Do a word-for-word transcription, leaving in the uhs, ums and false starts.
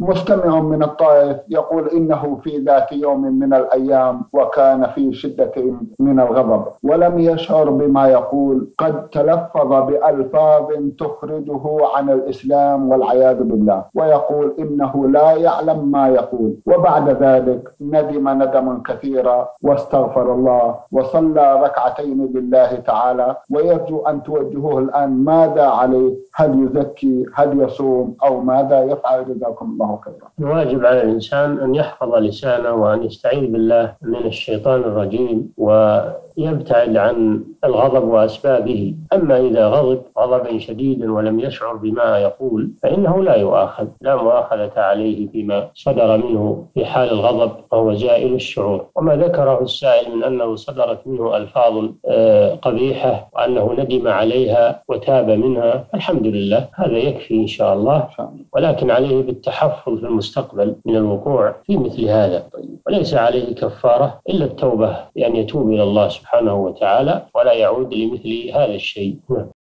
مستمع من الطائف يقول إنه في ذات يوم من الأيام وكان في شدة من الغضب ولم يشعر بما يقول قد تلفظ بألفاظ تخرجه عن الإسلام والعياذ بالله، ويقول إنه لا يعلم ما يقول، وبعد ذلك ندم ندما كثيرا واستغفر الله وصلى ركعتين بالله تعالى، ويرجو أن توجهوه الآن ماذا عليه، هل يزكي، هل يصوم، أو ماذا يفعل؟ جزاكم الله. الواجب على الإنسان أن يحفظ لسانه وأن يستعيذ بالله من الشيطان الرجيم ويبتعد عن الغضب وأسبابه. أما إذا غضب غضبا شديدا ولم يشعر بما يقول فإنه لا يؤاخذ، لا مؤاخذة عليه فيما صدر منه في حال الغضب وهو زائل الشعور. وما ذكره السائل من أنه صدرت منه ألفاظ قبيحة وأنه ندم عليها وتاب منها، الحمد لله، هذا يكفي إن شاء الله، ولكن عليه بالتحفظ في المستقبل من الوقوع في مثل هذا، وليس عليه كفارة إلا التوبة، يعني يتوب إلى الله سبحانه وتعالى ولا يعود لمثل هذا الشيء.